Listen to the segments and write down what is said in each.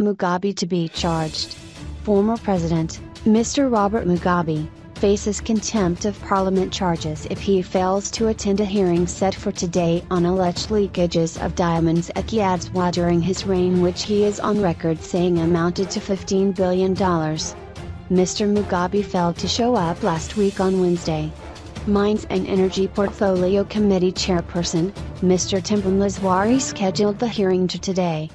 Mugabe to be charged. Former President, Mr. Robert Mugabe, faces contempt of Parliament charges if he fails to attend a hearing set for today on alleged leakages of diamonds at Chiadzwa during his reign, which he is on record saying amounted to $15 billion. Mr. Mugabe failed to show up last week on Wednesday. Mines and Energy Portfolio Committee Chairperson, Mr. Temba Mliswa, scheduled the hearing to today.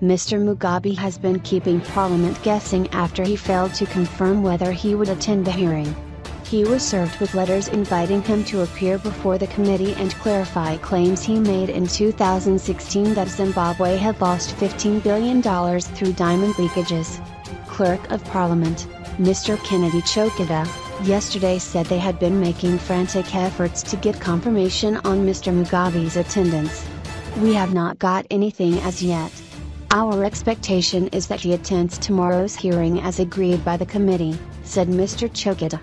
Mr. Mugabe has been keeping Parliament guessing after he failed to confirm whether he would attend the hearing. He was served with letters inviting him to appear before the committee and clarify claims he made in 2016 that Zimbabwe had lost $15 billion through diamond leakages. Clerk of Parliament, Mr. Kennedy Choketa, yesterday said they had been making frantic efforts to get confirmation on Mr. Mugabe's attendance. "We have not got anything as yet. Our expectation is that he attends tomorrow's hearing as agreed by the committee," said Mr. Choketa.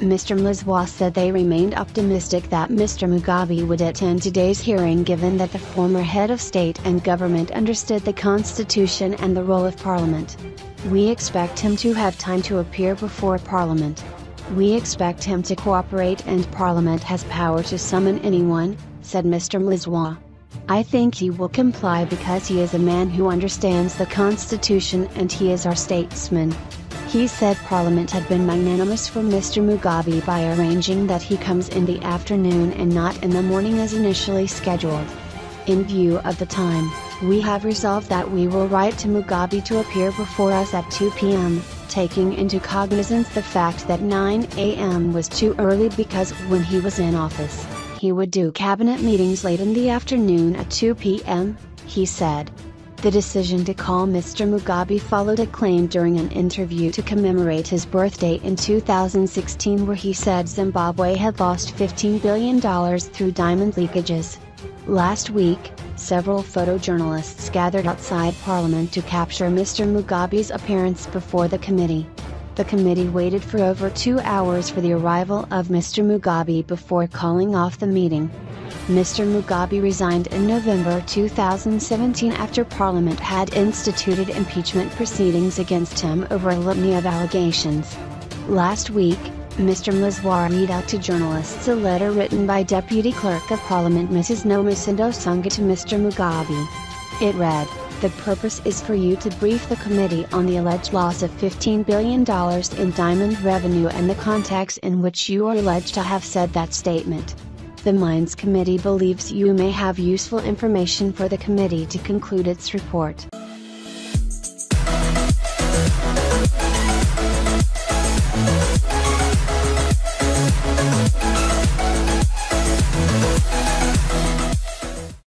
Mr. Mliswa said they remained optimistic that Mr. Mugabe would attend today's hearing, given that the former head of state and government understood the Constitution and the role of Parliament. "We expect him to have time to appear before Parliament. We expect him to cooperate, and Parliament has power to summon anyone," said Mr. Mliswa. "I think he will comply because he is a man who understands the Constitution and he is our statesman." He said Parliament had been magnanimous for Mr. Mugabe by arranging that he comes in the afternoon and not in the morning as initially scheduled. "In view of the time, we have resolved that we will write to Mugabe to appear before us at 2 p.m., taking into cognizance the fact that 9 a.m. was too early because when he was in office, he would do cabinet meetings late in the afternoon at 2 p.m., he said. The decision to call Mr. Mugabe followed a claim during an interview to commemorate his birthday in 2016 where he said Zimbabwe had lost $15 billion through diamond leakages. Last week, several photojournalists gathered outside Parliament to capture Mr. Mugabe's appearance before the committee. The committee waited for over 2 hours for the arrival of Mr. Mugabe before calling off the meeting. Mr. Mugabe resigned in November 2017 after Parliament had instituted impeachment proceedings against him over a litany of allegations. Last week, Mr. Mliswa read out to journalists a letter written by Deputy Clerk of Parliament Mrs. Nomasindo Sanga to Mr. Mugabe. It read, "The purpose is for you to brief the committee on the alleged loss of $15 billion in diamond revenue and the context in which you are alleged to have said that statement. The Mines Committee believes you may have useful information for the committee to conclude its report."